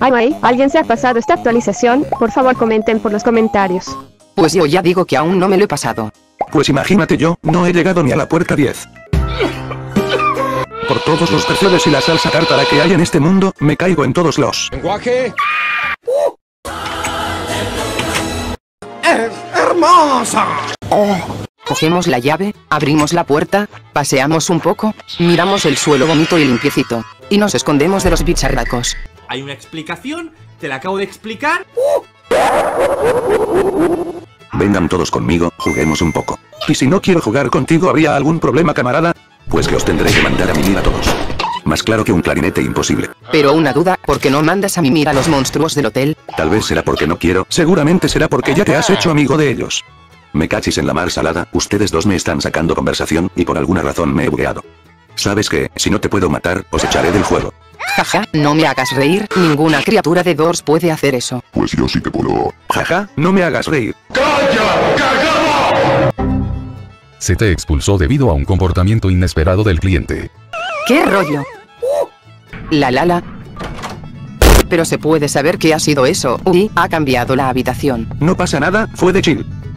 Ay, ¿alguien se ha pasado esta actualización? Por favor comenten por los comentarios. Pues yo ya digo que aún no me lo he pasado. Pues imagínate yo, no he llegado ni a la puerta 10. Por todos los perfiles y la salsa tártara que hay en este mundo, me caigo en todos los... ¡Lenguaje! ¡Es hermosa! Oh. Cogemos la llave, abrimos la puerta, paseamos un poco, miramos el suelo bonito y limpiecito, y nos escondemos de los bicharracos. Hay una explicación, te la acabo de explicar. Vengan todos conmigo, juguemos un poco. Y si no quiero jugar contigo, ¿habría algún problema, camarada? Pues que os tendré que mandar a mimir a todos. Más claro que un clarinete, imposible. Pero una duda, ¿por qué no mandas a mimir a los monstruos del hotel? Tal vez será porque no quiero, seguramente será porque ya te has hecho amigo de ellos. Me cachis en la mar salada, ustedes dos me están sacando conversación, y por alguna razón me he bugueado. ¿Sabes qué? Si no te puedo matar, os echaré del juego. Jaja, no me hagas reír, ninguna criatura de Doors puede hacer eso. Pues yo sí te puedo. Jaja, no me hagas reír. ¡Calla, cagada! Se te expulsó debido a un comportamiento inesperado del cliente. ¿Qué rollo? La. Pero se puede saber qué ha sido eso. Uy, ha cambiado la habitación. No pasa nada, fue de chill.